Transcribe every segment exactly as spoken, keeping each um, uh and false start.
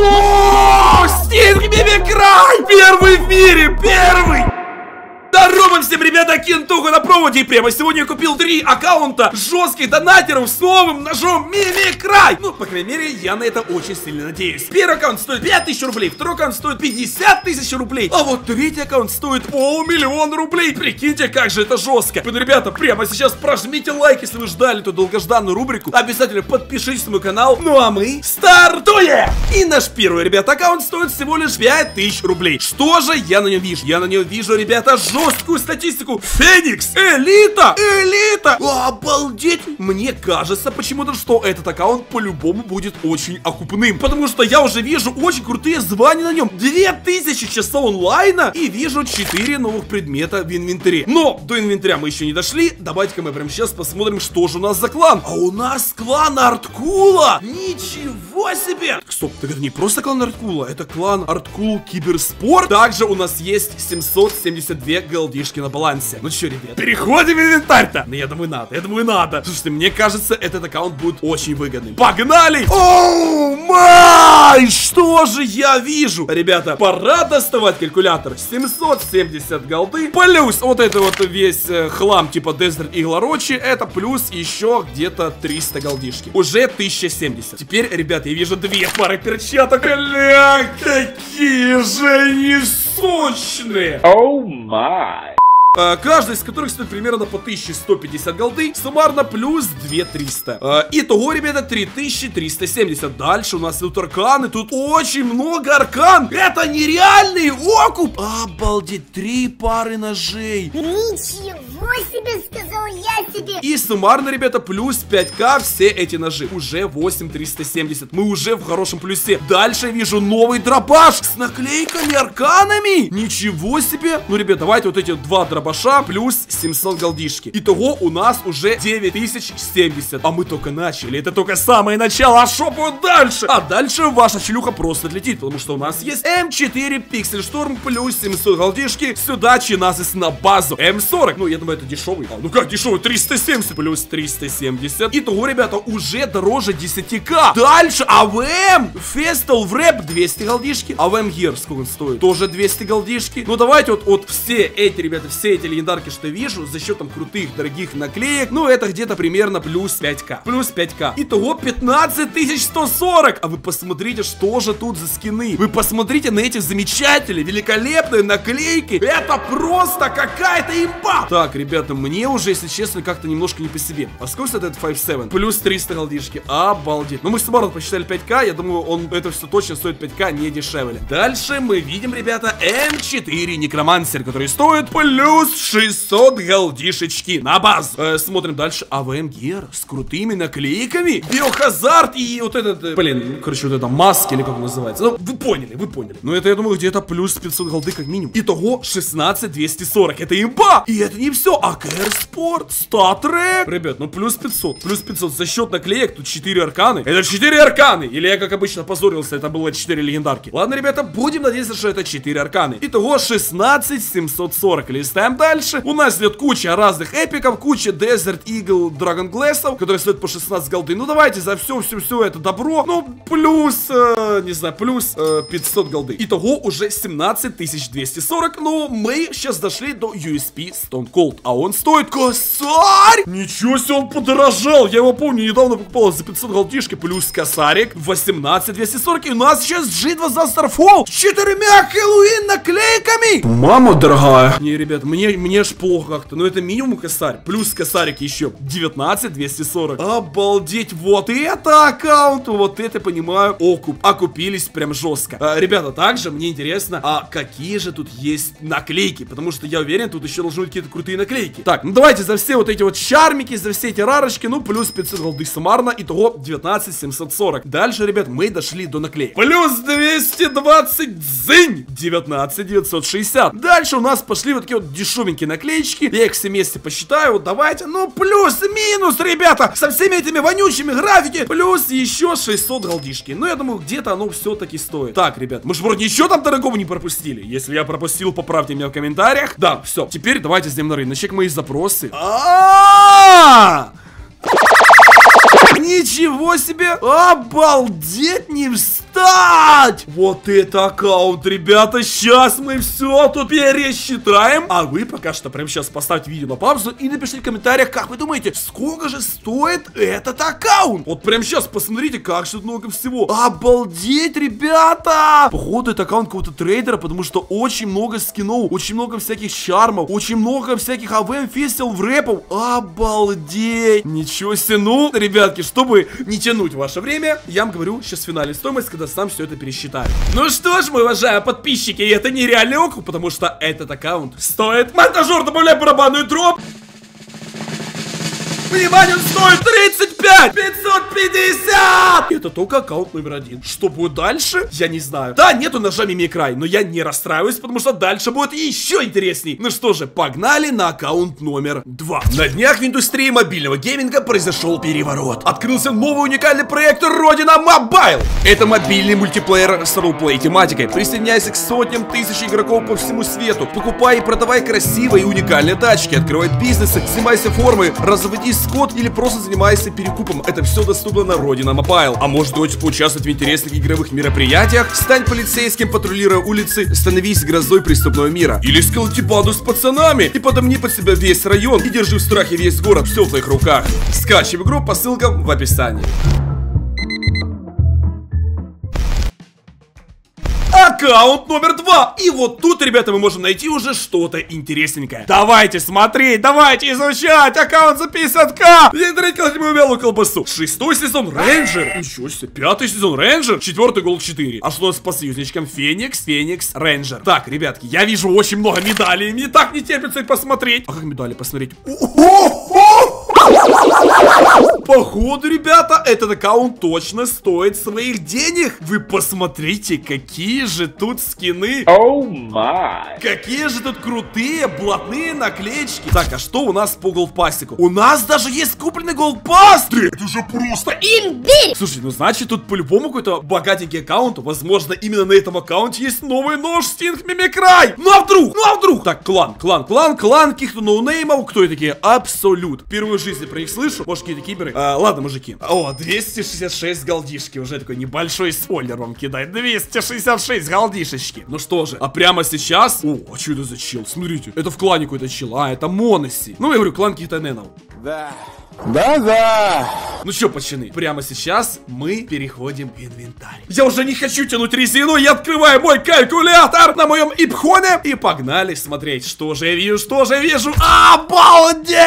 Что? Стинг Бивикран! Первый в мире! Первый! Здорово всем, ребята, Кентуха на проводе. И прямо сегодня я купил три аккаунта жестких донатеров с новым ножом Мимикрай. Ну, по крайней мере, я на это очень сильно надеюсь. Первый аккаунт стоит пять тысяч рублей, второй аккаунт стоит пятьдесят тысяч рублей, а вот третий аккаунт стоит полмиллиона рублей. Прикиньте, как же это жестко. Ну, ребята, прямо сейчас прожмите лайк, если вы ждали эту долгожданную рубрику. Обязательно подпишитесь на мой канал. Ну, а мы стартуем! И наш первый, ребята, аккаунт стоит всего лишь пять тысяч рублей. Что же я на нем вижу? Я на нем вижу, ребята, жестко. Статистику. Феникс, элита, элита. Обалдеть. Мне кажется почему-то, что этот аккаунт по-любому будет очень окупным, потому что я уже вижу очень крутые звания на нем. две тысячи часов онлайна и вижу четыре новых предмета в инвентаре. Но до инвентаря мы еще не дошли. Давайте-ка мы прямо сейчас посмотрим, что же у нас за клан. А у нас клан Арткула. Ничего себе. Так, стоп, так это не просто клан Арткула, это клан Арткул Киберспорт. Также у нас есть семьсот семьдесят две голды на балансе. Ну что, ребят, переходим в инвентарь-то. Ну, я думаю, надо, я думаю, надо. Слушайте, мне кажется, этот аккаунт будет очень выгодным. Погнали! Оу, май! Что же я вижу? Ребята, пора доставать калькулятор. семьсот семьдесят голды. Плюс вот это вот весь э, хлам типа Desert и Лорочи. Это плюс еще где-то триста голдишки. Уже тысяча семьдесят. Теперь, ребята, я вижу две пары перчаток. Бля, какие же они сочные! Оу, май! Каждый из которых стоит примерно по тысяче сто пятьдесят голды. Суммарно плюс две тысячи триста. Итого, ребята, три тысячи триста семьдесят. Дальше у нас идут арканы. Тут очень много аркан. Это нереальный окуп. Обалдеть, три пары ножей. Ничего себе, сказал я тебе. И суммарно, ребята, плюс пять тысяч все эти ножи. Уже восемь тысяч триста семьдесят. Мы уже в хорошем плюсе. Дальше вижу новый дробаш с наклейками арканами. Ничего себе. Ну, ребят, давайте вот эти два дробаша баша плюс семьсот голдишки. Итого у нас уже девять тысяч семьдесят. А мы только начали. Это только самое начало. А что будет дальше? А дальше ваша челюха просто летит, потому что у нас есть эм четыре Пиксель Шторм плюс семьсот голдишки. Сюда чиназис на базу. эм сорок. Ну, я думаю, это дешевый. А, ну как дешевый? триста семьдесят плюс триста семьдесят. Итого, ребята, уже дороже десять тысяч. Дальше АВМ. Фестал в рэп двести голдишки. АВМ Гер, сколько он стоит? Тоже двести голдишки. Ну, давайте вот, вот все эти, ребята, все эти легендарки, что вижу, за счет там крутых, дорогих наклеек, ну, это где-то примерно плюс пять тысяч. Плюс пять тысяч. Итого пятнадцать тысяч сто сорок. А вы посмотрите, что же тут за скины. Вы посмотрите на эти замечательные, великолепные наклейки. Это просто какая-то имба. Так, ребята, мне уже, если честно, как-то немножко не по себе. А сколько это пять семь? Плюс триста голдишки. Обалдеть. Ну, мы суммарно посчитали пять тысяч. Я думаю, он это все точно стоит пять тысяч, не дешевле. Дальше мы видим, ребята, эм четыре Некромансер, который стоит плюс шестьсот голдишечки на базу. Э, смотрим дальше. АВМ Гер с крутыми наклейками. Биохазард и вот этот... Блин, короче, вот это маски или как он называется. Ну, вы поняли, вы поняли. Но это, я думаю, где-то плюс пятьсот голды как минимум. Итого шестнадцать тысяч двести сорок. Это имба. И это не все. АКР Спорт, Статрек. Ребят, ну плюс пятьсот. Плюс пятьсот за счет наклеек. Тут четыре арканы. Это четыре арканы. Или я, как обычно, позорился. Это было четыре легендарки. Ладно, ребята, будем надеяться, что это четыре арканы. Итого шестнадцать тысяч семьсот сорок. Листаем дальше. У нас идет куча разных эпиков, куча Desert Eagle Dragon Glass'ов, которые стоят по шестнадцать голды. Ну, давайте за все-все-все это добро. Ну, плюс, э, не знаю, плюс э, пятьсот голды. Итого уже семнадцать тысяч двести сорок. Ну, мы сейчас дошли до ю эс пи Stone Cold. А он стоит косарь! Ничего себе, он подорожал! Я его помню, недавно покупал за пятьсот голдишки плюс косарик. восемнадцать тысяч двести сорок. И у нас сейчас джи два за Starfall с четырьмя Хэллоуин наклейками! Мама дорогая! Не, ребят, мы Мне, мне ж плохо как-то, но это минимум косарь. Плюс косарик еще девятнадцать тысяч двести сорок. Обалдеть, вот это аккаунт, вот это, понимаю, окуп. Окупились прям жестко. А, ребята, также мне интересно, а какие же тут есть наклейки, потому что я уверен, тут еще должны быть какие-то крутые наклейки. Так, ну давайте за все вот эти вот чармики, за все эти рарочки, ну плюс пятьсот голды суммарно, итого девятнадцать тысяч семьсот сорок. Дальше, ребят, мы дошли до наклеек. Плюс двести двадцать, дзынь, девятнадцать тысяч девятьсот шестьдесят. Дальше у нас пошли вот такие вот дешевые шуменькие наклеечки, я их все вместе посчитаю, вот давайте, ну плюс-минус, ребята, со всеми этими вонючими графики, плюс еще шестьсот голдишки, ну я думаю, где-то оно все-таки стоит. Так, ребят, мы же вроде ничего там дорогого не пропустили, если я пропустил, поправьте меня в комментариях. Да, все, теперь давайте сделаем на рыночек мои запросы. А-а-а! Ничего себе! Обалдеть, не встать! Вот это аккаунт, ребята! Сейчас мы все тут пересчитаем. А вы пока что прям сейчас поставьте видео на паузу и напишите в комментариях, как вы думаете, сколько же стоит этот аккаунт? Вот прям сейчас посмотрите, как же тут много всего. Обалдеть, ребята! Походу, это аккаунт какого-то трейдера, потому что очень много скинов, очень много всяких чармов, очень много всяких АВМ, фестил, рэпов. Обалдеть! Ничего себе! Ну, ребятки, чтобы не тянуть ваше время, я вам говорю сейчас финальная стоимость, когда сам все это пересчитаю. Ну что ж, мы, уважаемые подписчики, это нереальный округ, потому что этот аккаунт стоит... Монтажер, добавляй барабанную дробь! Внимание, он стоит тридцать пять тысяч пятьсот пятьдесят! Это только аккаунт номер один. Что будет дальше, я не знаю. Да, нету ножа Мимикрай, но я не расстраиваюсь, потому что дальше будет еще интересней. Ну что же, погнали на аккаунт номер два. На днях в индустрии мобильного гейминга произошел переворот. Открылся новый уникальный проект Родина Мобайл. Это мобильный мультиплеер с ролплей тематикой. Присоединяйся к сотням тысяч игроков по всему свету. Покупай и продавай красивые и уникальные тачки. Открывай бизнесы, снимайся формы, разводи скот или просто занимайся перекупом. Это все доступно на Родина Мобайл. А может, хочешь поучаствовать в интересных игровых мероприятиях? Стань полицейским, патрулируя улицы, становись грозой преступного мира. Или сколоти банду с пацанами и подомни под себя весь район и держи в страхе весь город. Все в твоих руках. Скачивай игру по ссылкам в описании. Аккаунт номер два. И вот тут, ребята, мы можем найти уже что-то интересненькое. Давайте смотреть, давайте изучать. Аккаунт за пятьдесят тысяч. Я тратил седьмую вялую колбасу. Шестой сезон Рейнджер. Ничего себе. Пятый сезон Рейнджер. Четвертый гол четыре. А что у нас по союзничкам? Феникс, Феникс, Рейнджер. Так, ребятки, я вижу очень много медалей. Мне так не терпится их посмотреть. А как медали посмотреть? Походу, ребята, этот аккаунт точно стоит своих денег. Вы посмотрите, какие же тут скины. Оу май. Какие же тут крутые блатные наклеечки. Так, а что у нас по голдпассику? У нас даже есть купленный голдпасс. Это же просто имбирь. Слушай, ну значит тут по-любому какой-то богатенький аккаунт. Возможно, именно на этом аккаунте есть новый нож Стинг Бивикран. Ну а вдруг, ну а вдруг. Так, клан, клан, клан, клан, каких-то ноунеймов. Кто это такие? Абсолют. Впервые в жизни про них слышу. Может, какие-то киберы. А, ладно, мужики. О, двести шестьдесят шесть голдишки. Уже такой небольшой спойлер вам кидает. двести шестьдесят шесть голдишечки. Ну что же, а прямо сейчас... О, а что это за чел? Смотрите, это в клане какой-то чел. А, это Моноси. Ну, я говорю, клан каких-то ненов. Да. Да-да. Ну что, пацаны, прямо сейчас мы переходим в инвентарь. Я уже не хочу тянуть резину, я открываю мой калькулятор на моем ипхоне. И погнали смотреть, что же я вижу, что же я вижу. Обалдеть!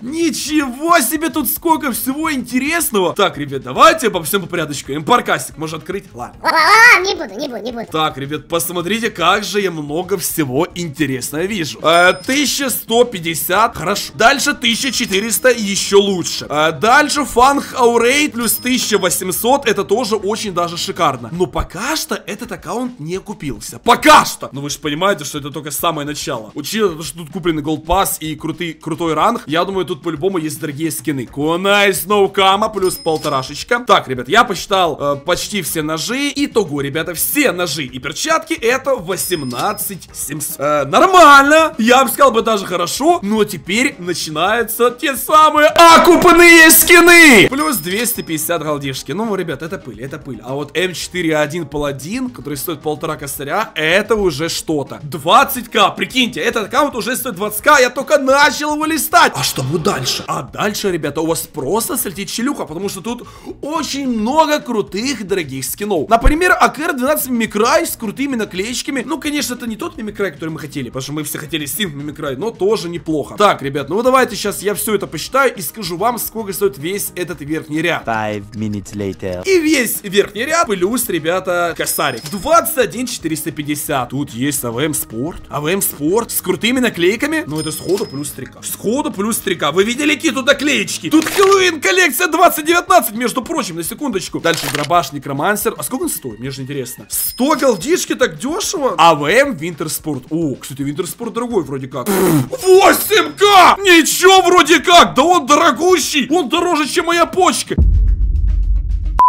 Ничего себе, тут сколько всего интересного. Так, ребят, давайте по всем по порядочку. Эмпаркасик можно открыть? Ладно. А-а-а, не буду, не буду, не буду. Так, ребят, посмотрите, как же я много всего интересного вижу. Э, тысяча сто пятьдесят, хорошо. Дальше тысяча четыреста, еще лучше. Э, дальше Фан Хаурейт плюс тысяча восемьсот. Это тоже очень даже шикарно. Но пока что этот аккаунт не купился. Пока что! Но вы же понимаете, что это только самое начало. Учитывая, что тут купленный голдпасс и крутый, крутой ранг, я думаю, тут по-любому есть дорогие скины. Кунай Сноукама плюс полторашечка. Так, ребят, я посчитал э, почти все ножи. Итого, ребята, все ножи и перчатки это восемнадцать тысяч семьсот. Э, нормально! Я бы сказал бы даже хорошо. Но теперь начинаются те самые окупные скины! Плюс двести пятьдесят голдишки. Ну, ребят, это пыль, это пыль. А вот эм четыре а один паладин, который стоит полтора косаря, это уже что-то. двадцать тысяч, прикиньте, этот аккаунт уже стоит двадцать тысяч, я только начал его листать. А что будет дальше? А дальше, ребята, у вас просто слетит челюха, потому что тут очень много крутых, дорогих скинов. Например, а ка эр двенадцать Мимикрай с крутыми наклеечками. Ну, конечно, это не тот Мимикрай, который мы хотели, потому что мы все хотели Стинг Мимикрай, но тоже неплохо. Так, ребят, ну давайте сейчас я все это посчитаю и скажу вам, сколько стоит весь этот верхний ряд. пять минут later. И весь верхний ряд плюс, ребята, косарик. двадцать один тысяч четыреста пятьдесят. Тут есть АВМ Спорт. АВМ Спорт с крутыми наклейками. Но это сходу плюс три тысячи. Сходу плюс три тысячи. Вы видели, какие тут наклеечки? Тут Хэллоуин коллекция двадцать девятнадцать, между прочим, на секундочку. Дальше грабаш, некромансер. А сколько он стоит? Мне же интересно. сто голдишки, так дешево. АВМ Винтер Спорт. О, кстати, Винтер Спорт дорогой вроде как. восемь тысяч! Ничего вроде как. Да он дорогущий. Он дороже, чем моя почка.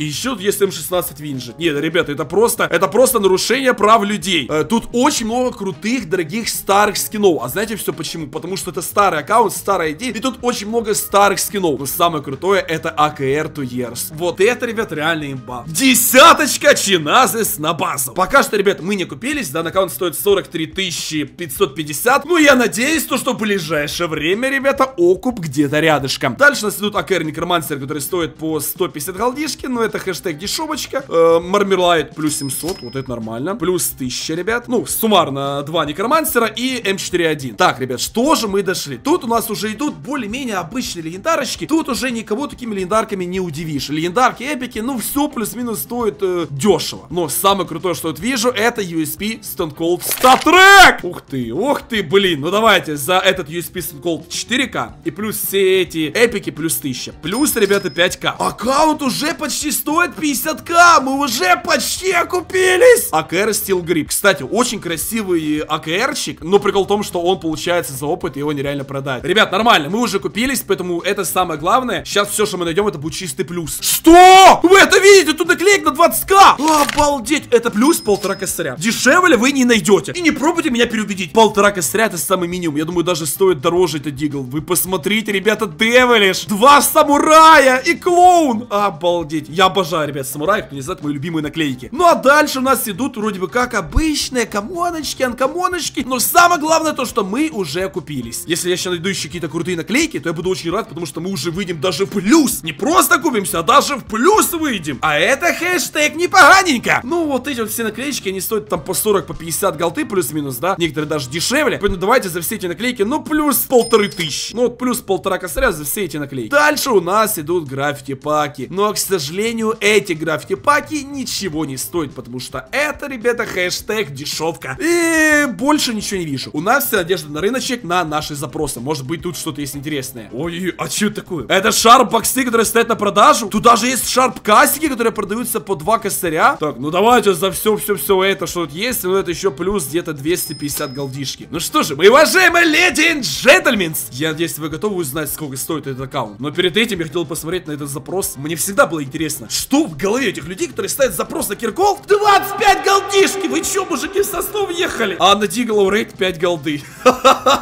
И еще если эм шестнадцать винжит. Нет, ребята, это просто, это просто нарушение прав людей. Э, тут очень много крутых, дорогих, старых скинов. А знаете все почему? Потому что это старый аккаунт, старая идея. И тут очень много старых скинов. Но самое крутое это эй кей ар ту ерс. Вот это, ребят, реально имба. Десяточка чиназы с набазом. Пока что, ребят, мы не купились. Данный аккаунт стоит сорок три тысячи пятьсот пятьдесят. Ну, я надеюсь, то, что в ближайшее время, ребята, окуп где-то рядышком. Дальше нас идут эй кей ар Некромансер, который стоит по сто пятьдесят голдишки. Но это хэштег дешевочка. Э, Мармерлайт плюс семьсот. Вот это нормально. Плюс тысяча, ребят. Ну, суммарно два Некромансера и эм четыре один. Так, ребят, что же мы дошли? Тут у нас уже идут более-менее обычные легендарочки. Тут уже никого такими легендарками не удивишь. Легендарки, эпики, ну, все плюс-минус стоит э, дешево. Но самое крутое, что я вижу, это ю эс пи Stone Cold Star Trek. Ух ты, ух ты, блин. Ну, давайте за этот ю эс пи Stone Cold четыре ка и плюс все эти эпики плюс тысяча. Плюс, ребята, пять ка. Аккаунт уже почти стоит пятьдесят ка. Мы уже почти окупились. эй кей ар Steel Grip. Кстати, очень красивый эй кей арчик, но прикол в том, что он получается за опыт, и его нереально продать. Ребят, нормально, мы уже купились, поэтому это самое главное. Сейчас все, что мы найдем, это будет чистый плюс. Что? Вы это видите? Тут наклейка на двадцать ка. Обалдеть. Это плюс полтора косаря. Дешевле вы не найдете. И не пробуйте меня переубедить. Полтора косаря это самый минимум. Я думаю, даже стоит дороже это дигл. Вы посмотрите, ребята, девелиш. Два самурая и клоун. Обалдеть. Я обожаю, ребят, самураев. Кто не знает, мои любимые наклейки. Ну а дальше у нас идут вроде бы как обычные комоночки, анкомоночки. Но самое главное то, что мы уже купились. Если я сейчас найду еще какие-то крутые наклейки, то я буду очень рад, потому что мы уже выйдем даже в плюс. Не просто купимся, а даже в плюс выйдем. А это хэштег непоганенько. Ну вот эти вот все наклеечки, они стоят там по сорок, по пятьдесят голды плюс-минус, да? Некоторые даже дешевле. Поэтому давайте за все эти наклейки, ну плюс полторы тысячи. Ну вот плюс полтора косаря за все эти наклейки. Дальше у нас идут граффити-паки. Но, к сожалению, эти граффити-паки ничего не стоят, потому что это, ребята, хэштег дешевка. И больше ничего не вижу. У нас вся надежда на рыночек, на наши запросы. Может быть, тут что-то есть интересное. Ой, а что это такое? Это шарп-боксы, которые стоят на продажу. Тут даже есть шарп-кассики, которые продаются по два косаря. Так, ну давайте за все-все-все это, что тут есть. Ну это еще плюс где-то двести пятьдесят голдишки. Ну что же, мои уважаемые леди и джентльмены, я надеюсь, вы готовы узнать, сколько стоит этот аккаунт. Но перед этим я хотел посмотреть на этот запрос. Мне всегда было интересно, что в голове этих людей, которые ставят запрос на кирков. двадцать пять голдишки! Вы че, мужики, в Соснов ехали? А на Диглоу рейд пять голды.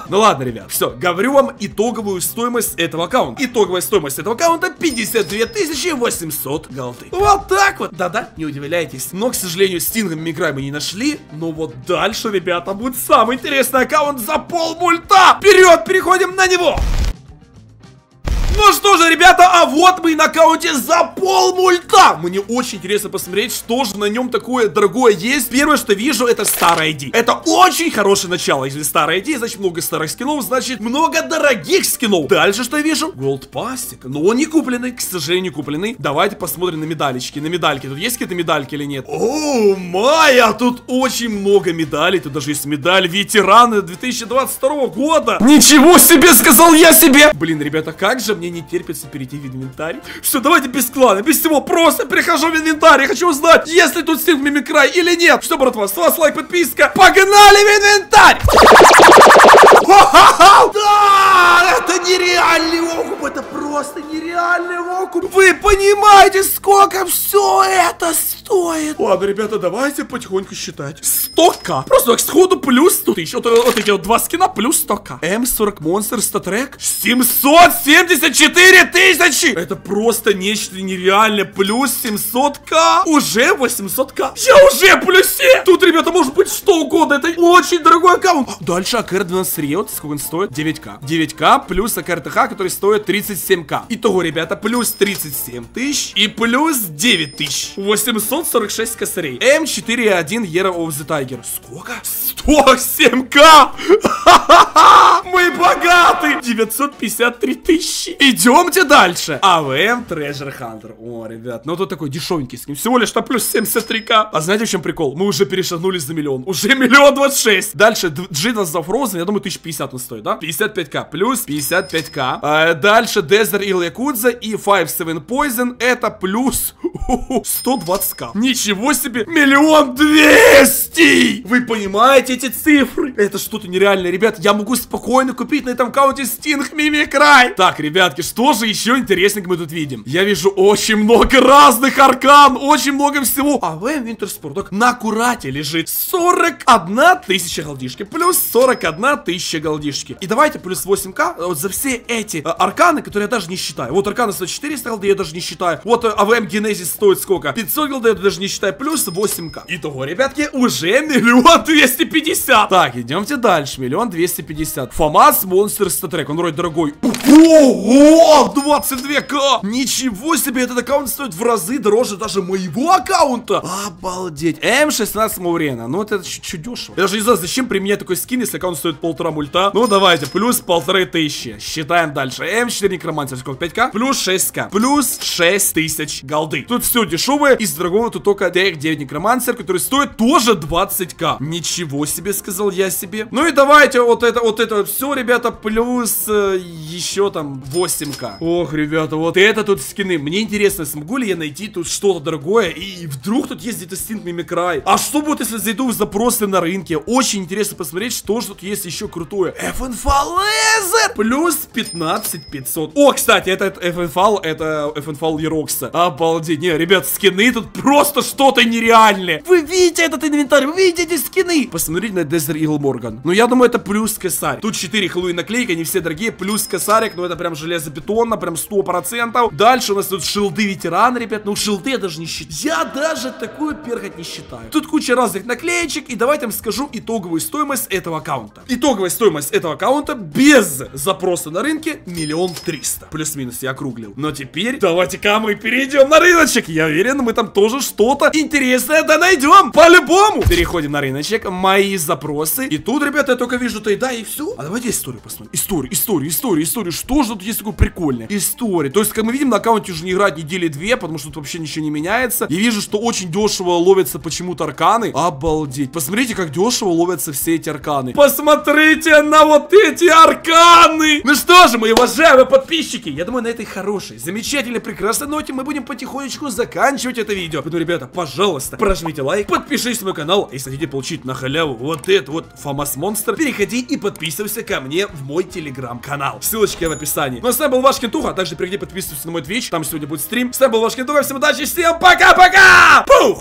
Ну ладно, ребят, все, говорю вам итоговую стоимость этого аккаунта. Итоговая стоимость этого аккаунта пятьдесят две тысячи восемьсот голды. Вот так вот. Да-да, не удивляйтесь. Но, к сожалению, Стинга Мимикрая мы не нашли. Но вот дальше, ребята, будет самый интересный аккаунт за полмульта. Вперед, переходим на него. Ну что же, ребята, а вот мы и на аккаунте за полмульта. Мне очень интересно посмотреть, что же на нем такое дорогое есть. Первое, что вижу, это старая ай ди. Это очень хорошее начало. Если старая ай ди, значит много старых скинов, значит много дорогих скинов. Дальше что я вижу? Голд пастик. Но он не купленный, к сожалению, не купленный. Давайте посмотрим на медалечки. На медальки. Тут есть какие-то медальки или нет? О, Майя, тут очень много медалей. Тут даже есть медаль ветерана две тысячи двадцать второго года. Ничего себе, сказал я себе. Блин, ребята, как же мне не терпится перейти в инвентарь. Все, давайте без клана, без всего. Просто перехожу в инвентарь. Я хочу узнать, есть ли тут Стинг Мимикрай или нет. Что, братва, с вас лайк, подписка. Погнали в инвентарь! Да! Это нереальный окуп! Это просто нереальный окуп! Вы понимаете, сколько все это стоит? Ладно, ребята, давайте потихоньку считать. сто ка! Просто к сходу плюс тут еще вот эти вот два скина плюс сто ка. эм сорок Monster Star Trek семьсот семьдесят четыре тысячи! Это просто нечто нереальное. Плюс семьсот ка! Уже восемьсот ка! Я уже плюсе! Тут, ребята, может быть что угодно. Это очень дорогой аккаунт. Дальше эй кей ар двенадцать. Сколько он стоит? девять ка. девять ка плюс эй кей ар ти эйч, который стоит тридцать семь ка. Итого, ребята, плюс тридцать семь тысяч и плюс девять тысяч восемьсот сорок шесть косарей. эм четыре один Year of the Tiger. Сколько? сто семь ка! Мы богаты! девятьсот пятьдесят три тысячи. Идемте дальше. эй ви эм Treasure Hunter. О, ребят, ну тут такой дешевенький скин. Всего лишь на плюс семьдесят три ка. А знаете, в чем прикол? Мы уже перешагнули за миллион. Уже миллион двадцать шесть. Дальше Джина за Frozen. Я думаю, тысяча пятьдесят он стоит, да? пятьдесят пять ка. Плюс пятьдесят пять ка. А дальше Desert Ил Якудза и пять семь Poison. Это плюс сто двадцать ка. Ничего себе! Миллион двести! Вы понимаете? эти цифры. Это что-то нереальное, ребят. Я могу спокойно купить на этом аккаунте Стинг Мимикрай. Так, ребятки, что же еще интересненько мы тут видим? Я вижу очень много разных аркан, очень много всего. А в Винтерспорт на аккурате лежит сорок одна тысяча голдишки, плюс сорок одна тысяча голдишки. И давайте плюс восемь ка вот за все эти э, арканы, которые я даже не считаю. Вот арканы стоит четыреста голды, я даже не считаю. Вот э, АВМ Генезис стоит сколько? пятьсот голды, я даже не считаю. Плюс восемь ка. Итого, ребятки, уже миллион двести пятьдесят. Так, идемте дальше. Миллион двести пятьдесят. Фомас Монстер Статрек. Он вроде дорогой. Ого! двадцать два ка! Ничего себе! Этот аккаунт стоит в разы дороже даже моего аккаунта. Обалдеть. эм шестнадцать Маврена. Ну, это чуть-чуть дешево. Я даже не знаю, зачем применять такой скин, если аккаунт стоит полтора мульта. Ну, давайте. Плюс полторы тысячи. Считаем дальше. эм четыре Некромантер. Сколько? пять ка? Плюс шесть ка. Плюс шесть тысяч голды. Тут все дешевое. Из дорогого тут только тэ икс девять Некромантер, который стоит тоже двадцать ка. Ничего себе, сказал я себе. Ну и давайте вот это, вот это все, ребята. Плюс э, еще там восемь ка. Ох, ребята, вот это тут скины. Мне интересно, смогу ли я найти тут что-то дорогое? И вдруг тут есть где-то Стинг Мимикрай. А что будет, если зайду в запросы на рынке? Очень интересно посмотреть, что же тут есть еще крутое. эф эн эф Laser! Плюс пятнадцать тысяч пятьсот. О, кстати, этот эф эн эф, это эф эн эф и рокс. Обалдеть. Не, ребят, скины тут просто что-то нереальное. Вы видите этот инвентарь? Вы видите эти скины? Посмотрите на Desert Eagle Morgan. Ну, я думаю, это плюс косарь. Тут четыре Хэллоуин наклейки, они все дорогие. Плюс косарик, ну, это прям железобетонно, прям сто процентов. Дальше у нас тут шилды ветеран, ребят. Ну, шилды я даже не считаю. Я даже такую перхоть не считаю. Тут куча разных наклеечек. И давайте я вам скажу итоговую стоимость этого аккаунта. Итоговая стоимость этого аккаунта без запроса на рынке миллион триста. Плюс-минус я округлил. Но теперь давайте-ка мы перейдем на рыночек. Я уверен, мы там тоже что-то интересное да найдем. По-любому. Переходим на рыночек. Мои запросы. И тут, ребята, я только вижу то и да, и все. А давайте историю посмотрим. Историю, историю, историю, историю. Что же тут есть такое прикольное? История. То есть, как мы видим, на аккаунте уже не играть недели две, потому что тут вообще ничего не меняется. Я вижу, что очень дешево ловятся почему-то арканы. Обалдеть. Посмотрите, как дешево ловятся все эти арканы. Посмотрите на вот эти арканы. Ну что же, мои уважаемые подписчики, я думаю, на этой хорошей, замечательной, прекрасной ноте мы будем потихонечку заканчивать это видео. Поэтому, ребята, пожалуйста, прожмите лайк, подпишитесь на мой канал. Если хотите получить на халяву вот этот вот Фомас Монстр, переходи и подписывайся ко мне в мой телеграм-канал. Ссылочки в описании. Ну а с вами был ваш Кентуха, а также переходи подписывайся на мой твич, там сегодня будет стрим. С вами был ваш Кентуха, всем удачи, всем пока-пока! Пух!